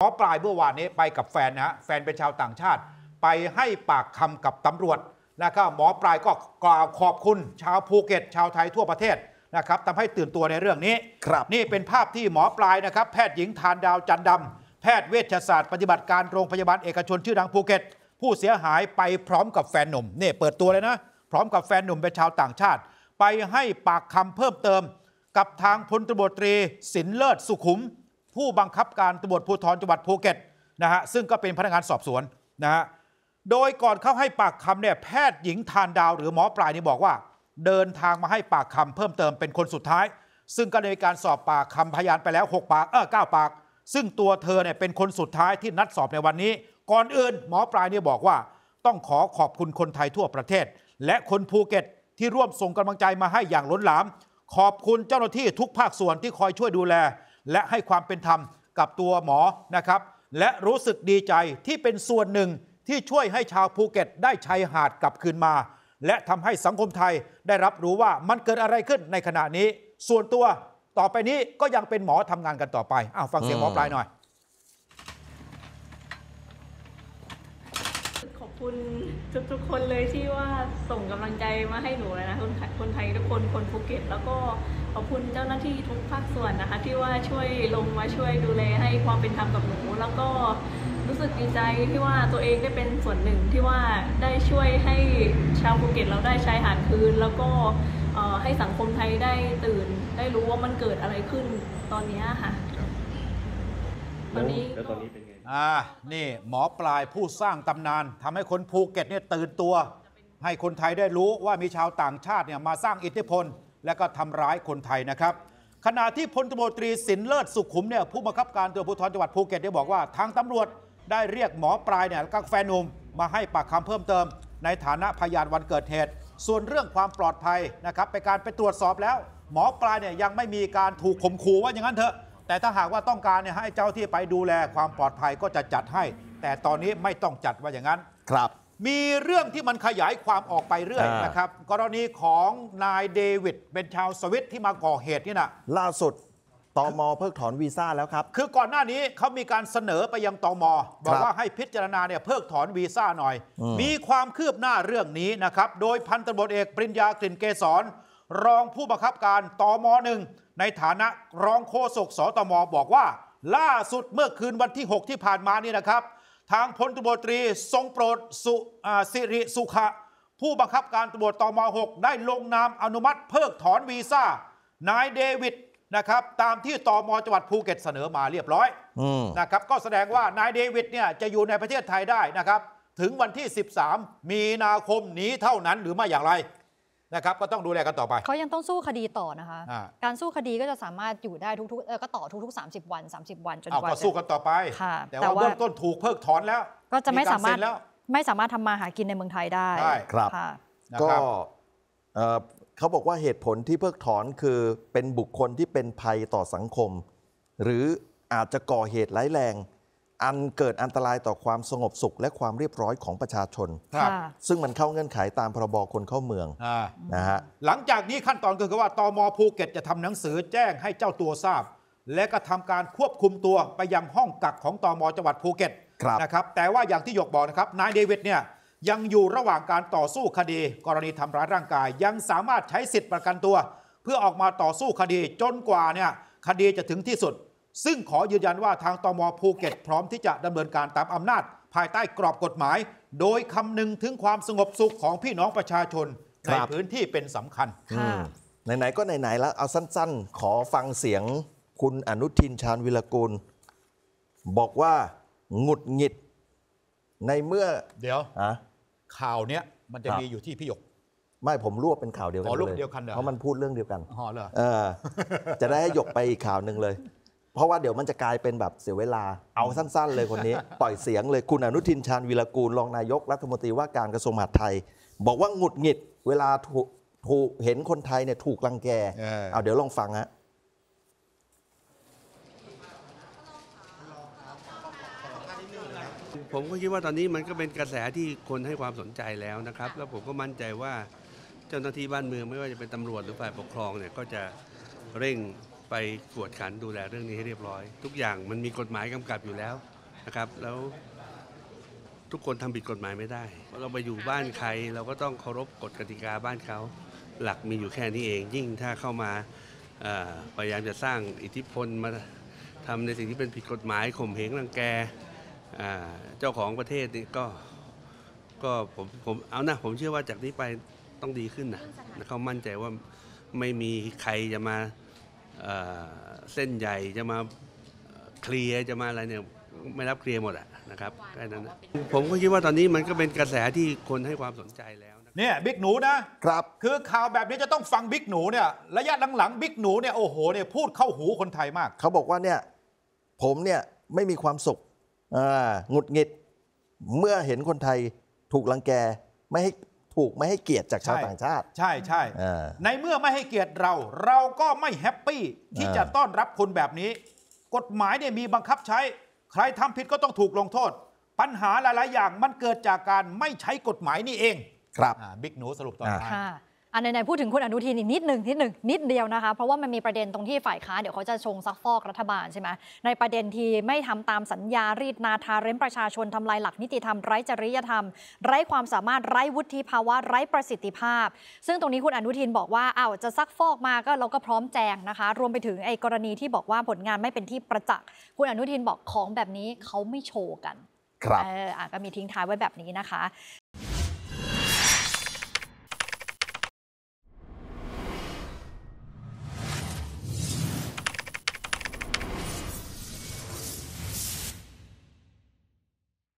หมอปลายเมื่อวานนี้ไปกับแฟนนะฮะแฟนเป็นชาวต่างชาติไปให้ปากคำกับตำรวจนะครับหมอปลายก็กล่าวขอบคุณชาวภูเก็ตชาวไทยทั่วประเทศนะครับทำให้ตื่นตัวในเรื่องนี้ครับนี่เป็นภาพที่หมอปลายนะครับแพทย์หญิงทานดาวจันดำแพทย์เวชศาสตร์ปฏิบัติการโรงพยาบาลเอกชนชื่อดังภูเก็ตผู้เสียหายไปพร้อมกับแฟนหนุ่มนี่เปิดตัวเลยนะพร้อมกับแฟนหนุ่มเป็นชาวต่างชาติไปให้ปากคำเพิ่มเติมกับทางพลตำรวจตรีสินเลิศสุขุมผู้บังคับการตำรวจภูธรจังหวัดภูเก็ตนะฮะซึ่งก็เป็นพนักงานสอบสวนนะฮะโดยก่อนเข้าให้ปากคำเนี่ยแพทย์หญิงทานดาวหรือหมอปลายนี่บอกว่าเดินทางมาให้ปากคำเพิ่มเติมเป็นคนสุดท้ายซึ่งก็ได้มีการสอบปากคำพยานไปแล้ว6ปาก9ปากซึ่งตัวเธอเนี่ยเป็นคนสุดท้ายที่นัดสอบในวันนี้ก่อนอื่นหมอปลายนี่บอกว่าต้องขอบคุณคนไทยทั่วประเทศและคนภูเก็ตที่ร่วมส่งกำลังใจมาให้อย่างล้นหลามขอบคุณเจ้าหน้าที่ทุกภาคส่วนที่คอยช่วยดูแลและให้ความเป็นธรรมกับตัวหมอนะครับและรู้สึกดีใจที่เป็นส่วนหนึ่งที่ช่วยให้ชาวภูเก็ตได้ชายหาดกลับคืนมาและทำให้สังคมไทยได้รับรู้ว่ามันเกิดอะไรขึ้นในขณะนี้ส่วนตัวต่อไปนี้ก็ยังเป็นหมอทำงานกันต่อไปฟังเสียงหมอปลายหน่อยขอบคุณทุกคนเลยที่ว่าส่งกำลังใจมาให้หนูนะคนไทยทุกคนคนภูเก็ตแล้วก็ขอบคุณเจ้าหน้าที่ทุกภาคส่วนนะคะที่ว่าช่วยลงมาช่วยดูแลให้ความเป็นธรรมกับหนูแล้วก็รู้สึกดีใจที่ว่าตัวเองได้เป็นส่วนหนึ่งที่ว่าได้ช่วยให้ชาวภูเก็ตเราได้ชายหาดคืนแล้วก็ให้สังคมไทยได้ตื่นได้รู้ว่ามันเกิดอะไรขึ้นตอนนี้ค่ะตอนนี้เป็นไงนี่หมอปลายผู้สร้างตำนานทำให้คนภูเก็ตเนี่ยตื่นตัวให้คนไทยได้รู้ว่ามีชาวต่างชาติเนี่ยมาสร้างอิทธิพลและก็ทำร้ายคนไทยนะครับขณะที่พลตำรวจตรีสินเลิศสุขุมเนี่ยผู้บังคับการตำรวจภูธรจังหวัดภูเก็ตได้บอกว่าทางตำรวจได้เรียกหมอปลายเนี่ยกับแฟนหนุ่มมาให้ปากคำเพิ่มเติมในฐานะพยานวันเกิดเหตุส่วนเรื่องความปลอดภัยนะครับไปการไปตรวจสอบแล้วหมอปลายเนี่ยยังไม่มีการถูกข่มขู่ว่าอย่างนั้นเถอะแต่ถ้าหากว่าต้องการเนี่ยให้เจ้าที่ไปดูแลความปลอดภัยก็จะจัดให้แต่ตอนนี้ไม่ต้องจัดว่าอย่างนั้นครับมีเรื่องที่มันขยายความออกไปเรื่อยนะครับกรณีของนายเดวิดเป็นชาวสวิตที่มาก่อเหตุนี่นะล่าสุดตม.เพิกถอนวีซ่าแล้วครับคือก่อนหน้านี้เขามีการเสนอไปยังตม.บอกว่าให้พิจารณาเนี่ยเพิกถอนวีซ่าหน่อยมีความคืบหน้าเรื่องนี้นะครับโดยพันตำรวจเอกปริญญากลิ่นเกษรรองผู้บังคับการตม.1ในฐานะรองโฆษกสตม.บอกว่าล่าสุดเมื่อคืนวันที่6ที่ผ่านมานี่นะครับทางพลตำรวจตรีทรงโปรดสิริสุขะผู้บังคับการตำรวจตม.6ได้ลงนามอนุมัติเพิกถอนวีซ่านายเดวิดนะครับตามที่ตม.จังหวัดภูเก็ตเสนอมาเรียบร้อยนะครับก็แสดงว่านายเดวิดเนี่ยจะอยู่ในประเทศไทยได้นะครับถึงวันที่13มีนาคมนี้เท่านั้นหรือไม่อย่างไรนะครับก็ต้องดูแลกันต่อไปเขายังต้องสู้คดีต่อนะคะการสู้คดีก็จะสามารถอยู่ได้ทุกๆก็ต่อทุกๆ30 วันจนกว่าจะสู้กันต่อไปแต่ว่าเบื้องต้นถูกเพิกถอนแล้วก็จะไม่สามารถทำมาหากินในเมืองไทยได้ครับก็เขาบอกว่าเหตุผลที่เพิกถอนคือเป็นบุคคลที่เป็นภัยต่อสังคมหรืออาจจะก่อเหตุร้ายแรงอันเกิดอันตรายต่อความสงบสุขและความเรียบร้อยของประชาชนซึ่งมันเข้าเงื่อนไขตามพรบคนเข้าเมืองนะฮะหลังจากนี้ขั้นตอนก็คือว่าตม.ภูเก็ตจะทำหนังสือแจ้งให้เจ้าตัวทราบและก็ทำการควบคุมตัวไปยังห้องกักของตม.จังหวัดภูเก็ตนะครับแต่ว่าอย่างที่หยกบอกนะครับนายเดวิดเนี่ยยังอยู่ระหว่างการต่อสู้คดีกรณีทำร้ายร่างกายยังสามารถใช้สิทธิประกันตัวเพื่อออกมาต่อสู้คดีจนกว่าเนี่ยคดีจะถึงที่สุดซึ่งขอยืนยันว่าทางตม.ภูเก็ตพร้อมที่จะดำเนินการตามอำนาจภายใต้กรอบกฎหมายโดยคำนึงถึงความสงบสุขของพี่น้องประชาชนในพื้นที่เป็นสำคัญไหนๆก็ไหนๆแล้วเอาสั้นๆขอฟังเสียงคุณอนุทินชาญวิรกูลบอกว่าหงุดหงิดในเมื่อเดี๋ยวข่าวเนี้ยมันจะมีอยู่ที่พี่หยกไม่ผมรวบเป็นข่าวเดียวกันเลยเพราะมันพูดเรื่องเดียวกันจะได้ให้หยกไปอีกข่าวหนึ่งเลยเพราะว่าเดี๋ยวมันจะกลายเป็นแบบเสียเวลาเอาสั้นๆเลยคนนี้ปล่อยเสียงเลยคุณอนุทินชาญวีรกูลรองนายกรัฐมนตรีว่าการกระทรวงมหาดไทยบอกว่าหงุดหงิดเวลาถูกเห็นคนไทยเนี่ยถูกรังแกเอาเดี๋ยวลองฟังฮะผมก็คิดว่าตอนนี้มันก็เป็นกระแสที่คนให้ความสนใจแล้วนะครับแล้วผมก็มั่นใจว่าเจ้าหน้าที่บ้านเมืองไม่ว่าจะเป็นตำรวจหรือฝ่ายปกครองเนี่ยก็จะเร่ง ไปกวดขันดูแลเรื่องนี้ให้เรียบร้อยทุกอย่างมันมีกฎหมายกำกับอยู่แล้วนะครับแล้วทุกคนทำผิดกฎหมายไม่ได้เราไปอยู่บ้านใครเราก็ต้องเคารพกฎกติกาบ้านเขาหลักมีอยู่แค่นี้เองยิ่งถ้าเข้ามาพยายามจะสร้างอิทธิพลมาทำในสิ่งที่เป็นผิดกฎหมายข่มเหงรังแกเจ้าของประเทศนี่ก็ผมเอานะผมเชื่อว่าจากนี้ไปต้องดีขึ้นนะเขามั่นใจว่าไม่มีใครจะมาเส้นใหญ่จะมาเคลียร์จะมาอะไรเนี่ยไม่รับเคลียร์หมดอะนะครับแค่นั้นนะผมก็คิดว่าตอนนี้มันก็เป็นกระแสที่คนให้ความสนใจแล้วเนี่ยบิ๊กหนูนะครับคือข่าวแบบนี้จะต้องฟังบิ๊กหนูเนี่ยระยะหลังๆบิ๊กหนูเนี่ยโอ้โหเนี่ยพูดเข้าหูคนไทยมากเขาบอกว่าเนี่ยผมเนี่ยไม่มีความสุขหงุดหงิดเมื่อเห็นคนไทยถูกรังแกไม่ให้ถูกไม่ให้เกียรติจากชาวต่างชาติใช่ใช่ในเมื่อไม่ให้เกียรติเราก็ไม่แฮปปี้ที่จะต้อนรับคนแบบนี้กฎหมายเนี่ยมีบังคับใช้ใครทำผิดก็ต้องถูกลงโทษปัญหาหลายๆอย่างมันเกิดจากการไม่ใช้กฎหมายนี่เองครับบิ๊กหนูสรุปตอนท้ายในพูดถึงคุณอนุทินอีกนิดเดียวนะคะเพราะว่ามันมีประเด็นตรงที่ฝ่ายค้านเดี๋ยวเขาจะชงซักฟอกรัฐบาลใช่ไหมในประเด็นที่ไม่ทำตามสัญญารีดนาทาเร้นประชาชนทำลายหลักนิติธรรมไร้จริยธรรมไร้ความสามารถไร้วุฒิภาวะไร้ประสิทธิภาพซึ่งตรงนี้คุณอนุทินบอกว่าอ้าวจะซักฟอกมาก็เราก็พร้อมแจงนะคะรวมไปถึงไอ้กรณีที่บอกว่าผลงานไม่เป็นที่ประจักษ์คุณอนุทินบอกของแบบนี้เขาไม่โชว์กันก็มีทิ้งท้ายไว้แบบนี้นะคะ